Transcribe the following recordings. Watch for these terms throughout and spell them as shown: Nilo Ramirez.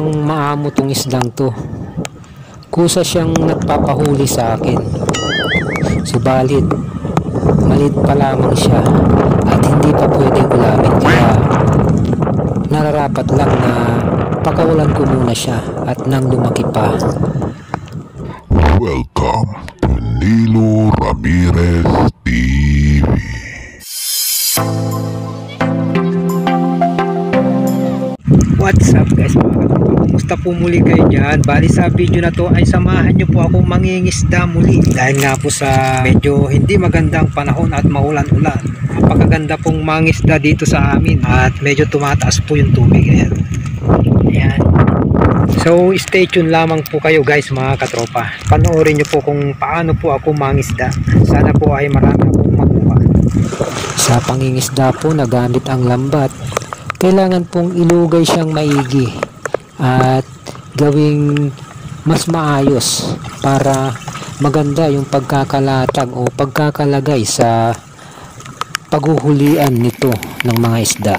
ang maamutong isdang to. Kusa siyang nagpapahuli sa akin. Subalit, maliit pa lamang siya at hindi pa pwede gulamin, kaya nararapat lang na pakawalan ko muna siya at nang lumaki pa. Welcome to Nilo Ramirez TV. What's up guys, kumusta po muli kayo dyan? Bali sa video na to ay samahan nyo po ako mangingisda muli dahil nga po sa medyo hindi magandang panahon at maulan-ulan. Napakaganda pong mangisda dito sa amin at medyo tumataas po yung tubig. Ayan. Ayan. So stay tuned lamang po kayo guys mga katropa. Panoorin nyo po kung paano po ako mangisda. Sana po ay marami akong makuha. Sa pangingisda po nagamit ang lambat. Kailangan pong ilugay siyang maigi at gawing mas maayos para maganda yung pagkakalatag o pagkakalagay sa paghuhulian nito ng mga isda.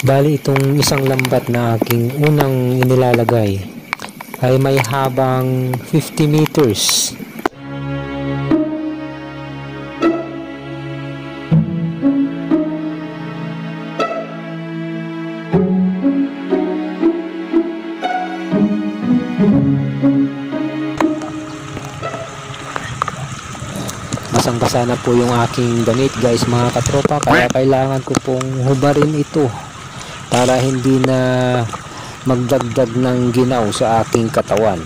Bali itong isang lambat na aking unang inilalagay ay may habang 50 meters. Basang-basa na po yung aking damit guys mga katropa, kaya kailangan ko pong hubarin ito para hindi na magdagdag ng ginaw sa aking katawan.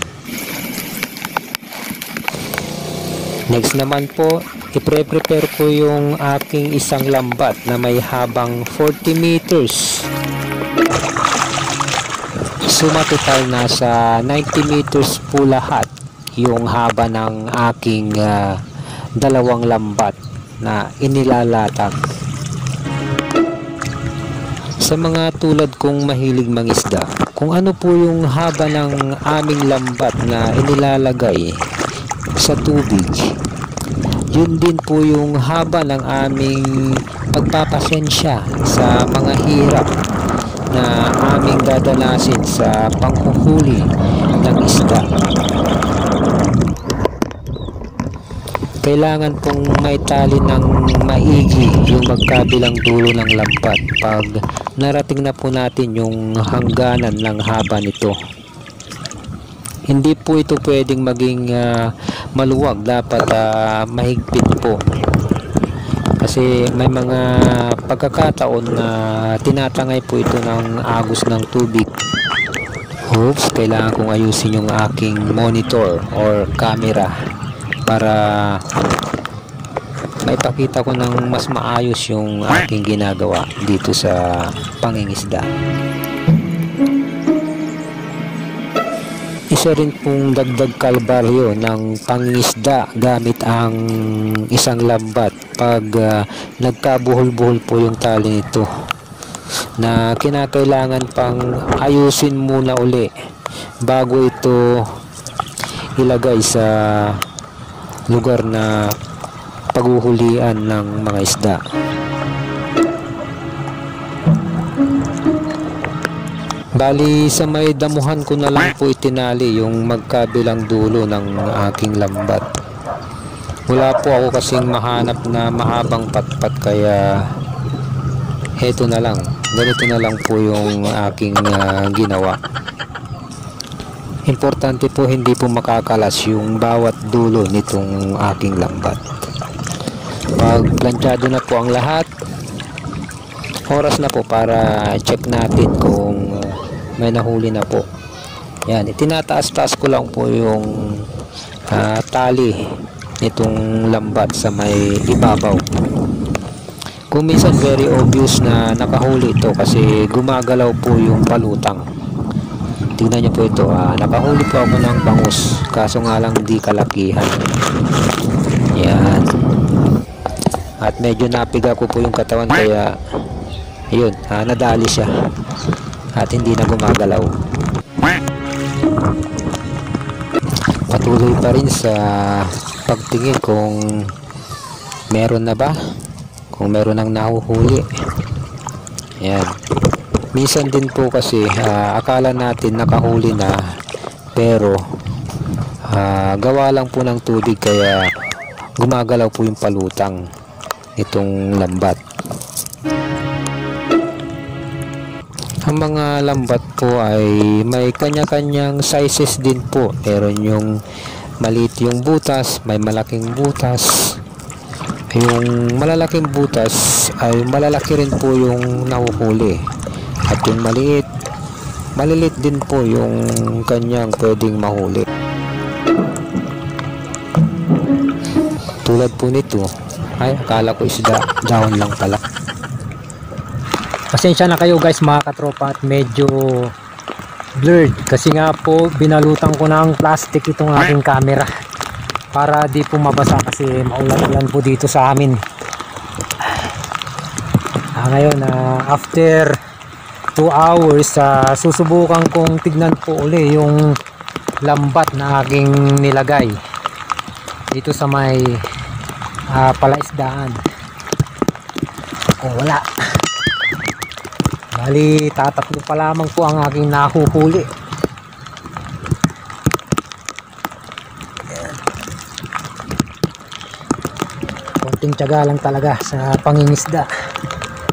Next naman po, i-prepare ko yung aking isang lambat na may habang 40 meters. Suma total nasa 90 meters po lahat yung haba ng aking dalawang lambat na inilalatag. Sa mga tulad kong mahilig mangisda, kung ano po yung haba ng aming lambat na inilalagay sa tubig, yun din po yung haba ng aming pagpapasensya sa mga hirap na aming dadalasin sa panghuhuli ng isda. Kailangan pong may tali ng maigi yung magkabilang dulo ng lambat pag narating na po natin yung hangganan ng haba nito. Hindi po ito pwedeng maging maluwag, dapat mahigpit po. Kasi may mga pagkakataon na tinatangay po ito ng agos ng tubig. Oops, kailangan kong ayusin yung aking monitor or camera para maipakita ko ng mas maayos yung aking ginagawa dito sa pangingisda. Isa rin pong dagdag kalbaryo ng pangingisda gamit ang isang lambat pag nagkabuhol-buhol po yung tali nito na kinakailangan pang ayusin muna uli bago ito ilagay sa lugar na paghuhulian ng mga isda. Bali sa may damuhan ko na lang po itinali yung magkabilang dulo ng aking lambat. Wala po ako kasing mahanap na mahabang patpat, kaya heto na lang, ganito na lang po yung aking ginawa. Importante po hindi po makakalas yung bawat dulo nitong aking lambat. Pag planchado na po ang lahat, oras na po para check natin kung may nahuli na po. Yan, itinataas-taas ko lang po yung tali nitong lambat sa may ibabaw. Kung minsan very obvious na nakahuli ito kasi gumagalaw po yung palutang. Tingnan nyo po ito, nakahuli po ako ng bangus, kaso nga lang di kalakihan. Yan. At medyo napiga ko po yung katawan, kaya yun, nadali siya at hindi na gumagalaw. Patuloy pa rin sa pagtingin kung meron na ba, kung meron ng nahuhuli. Ayan, minsan din po kasi akala natin nakahuli na, pero gawa lang po ng tubig kaya gumagalaw po yung palutang itong lambat. Ang mga lambat po ay may kanya-kanyang sizes din po. Meron yung maliit yung butas, may malaking butas. Yung malalaking butas ay malalaki rin po yung nahuhuli, at yung maliit, maliliit din po yung kanyang pwedeng mahuli. Tulad po nito, ay akala ko isda, down lang pala. Pasensya na kayo guys mga katropa at medyo blurred kasi nga po binalutan ko ng plastic itong aking camera para di po mabasa kasi maulan-ulan po dito sa amin. Ngayon after 2 hours susubukan kong tignan po uli yung lambat na aking nilagay dito sa may palaisdaan. Wala, bali tatatlo pa lamang po ang aking nahuhuli. Tiyaga lang talaga sa pangingisda,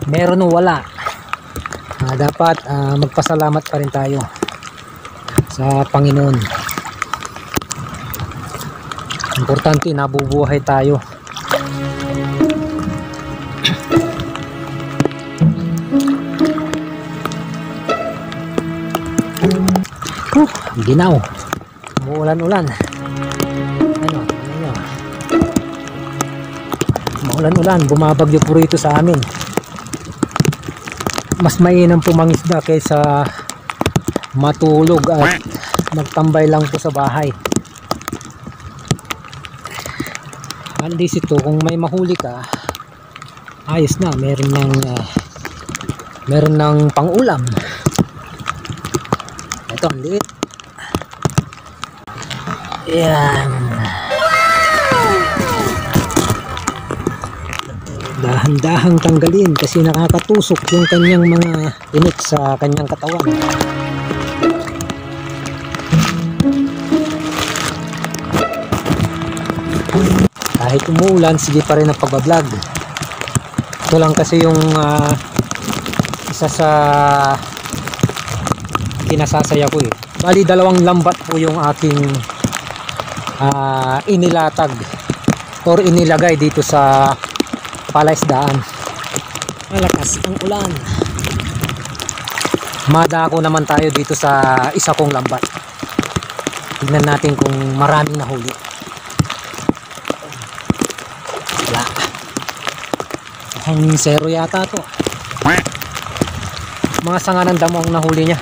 meron o wala. Dapat magpasalamat pa rin tayo sa Panginoon. Importante nabubuhay tayo. Ginaw, umuulan-ulan. Ulan-ulan, bumabagyo po rito sa amin. Mas mainam po mangisda kaysa matulog at magtambay lang po sa bahay. Andis ito, kung may mahuli ka, ayos na, meron ng pang-ulam. Ito, ang liit. Yan. Dahan-dahang tanggalin kasi nakakatusok yung kanyang mga init sa kanyang katawan. Kahit umuulan, sige pa rin ang pagbablog. Ito lang kasi yung isa sa kinasasaya ko eh. Bali, dalawang lambat po yung aking inilatag or inilagay dito sa palaisdaan. Malakas ang ulan. Madako naman tayo dito sa isa kong lambat. Tignan natin kung maraming nahuli. Wala. Ang zero yata to. Mga sanga ng damo ang nahuli niya.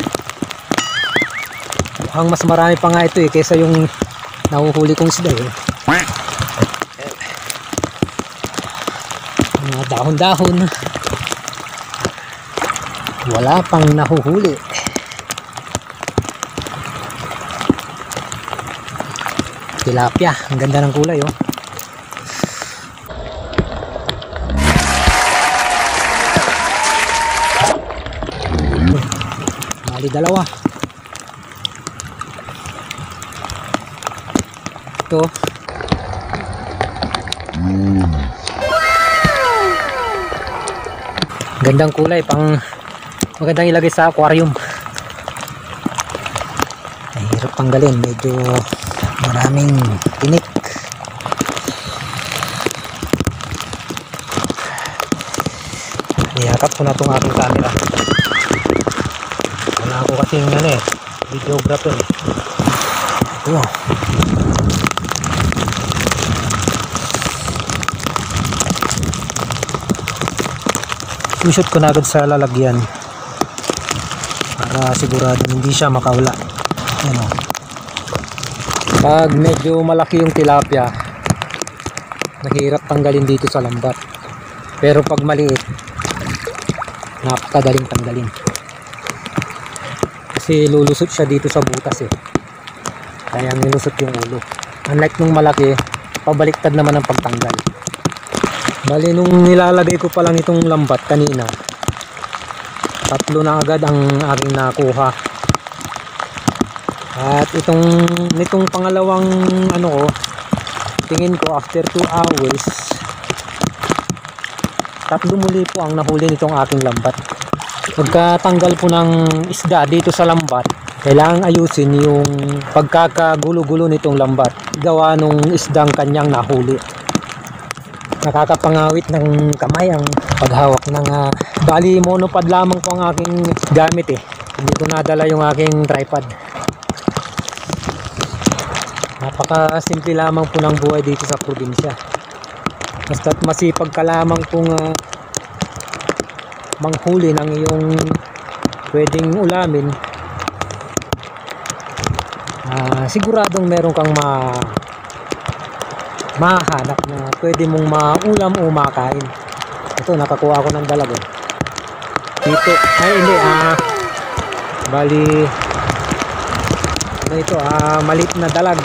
Mukhang mas marami pa nga ito eh kaysa yung nahuhuli kong isda eh. Dahon-dahon, wala pang nahuhuli. Tilapia, ang ganda ng kulay oh. Mali dalawa. Ito. Gandang kulay, pang magandang ilagay sa aquarium. Ay, hirap tanggalin, medyo maraming tinik. Niyakap ko na itong aking camera. Wala ako kasing videographer. Ito. I-shoot ko na agad sa lalagyan para sigurado hindi siya makawala. Ano? Pag medyo malaki yung tilapia, mahirap tanggalin dito sa lambat, pero pag maliit napakadaling tanggalin kasi lulusot siya dito sa butas eh, kaya nilusot yung ulo. Unlike nung malaki, pabaliktad naman ang pagtanggal. Bali, nung nilalagay ko pa lang itong lambat kanina, tatlo na agad ang aking nakuha. At nitong pangalawang ano ko, tingin ko after 2 hours, tatlo muli po ang nahuli nitong aking lambat. Pagkatanggal po ng isda dito sa lambat, kailangan ayusin yung pagkakagulo-gulo nitong lambat gawa nung isdang kanyang nahuli. Nakakapangawit ng kamay ang paghawak ng bali, monopod lamang po ang aking gamit eh. Hindi ko nadala yung aking tripod. Napakasimple lamang po ng buhay dito sa probinsya. Basta't masipag ka lamang pong manghuli ng iyong pwedeng ulamin, siguradong meron kang mahanap na pwede mong maulam o makain. Ito, nakakuha ako ng dalag dito. Ay hindi, bali ano ito, maliit na dalag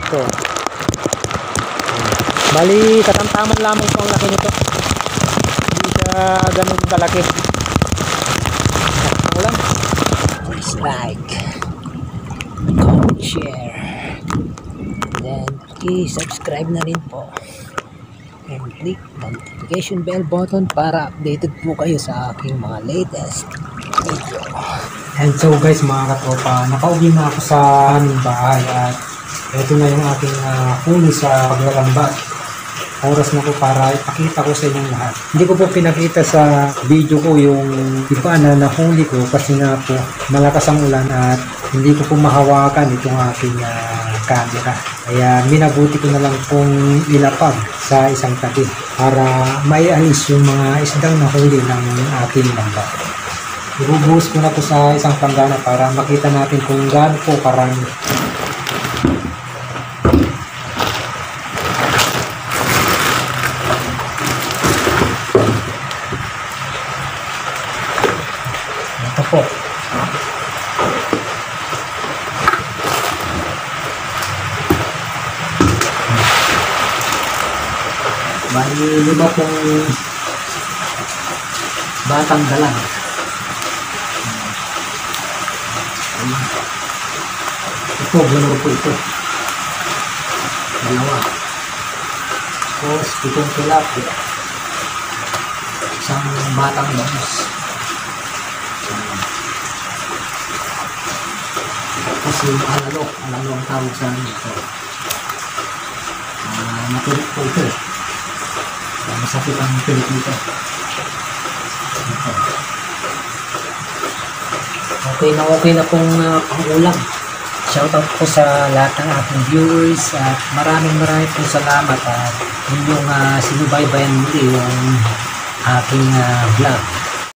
ito. Bali katamtaman lamang po ang laki nito, hindi siya ganun kalaki. Ulam first like, share, then subscribe na rin po, and click the notification bell button para updated po kayo sa aking mga latest video. And so guys, mga katropa, nakauwi na ako sa aming bahay at ito na yung aking huli sa paglalambat. Oras na po para ipakita ko sa inyong lahat. Hindi ko po pinakita sa video ko yung iba na nahuli ko kasi nga po malakas ang ulan at hindi ko po mahawakan itong aking camera. Kaya minabuti ko na lang pong ilapag sa isang tabi para maialis yung mga isdang nahuli ng aking lamba. Ibubuhos ko na po sa isang panggana para makita natin kung gaano po karami. Po. Bali, lima pong batang dalang. Ito, ganun po ito. Dalawa. Tapos, pitong tilapia. Isang batang bangus. Kasi yung alalo ang tawag sa amin ito. Matulik po ito. Masakit ang tulik nito. Okay na pong pangulang. Shoutout po sa lahat ng ating viewers at maraming po salamat at inyong sinubaybayan muli yung aking vlog.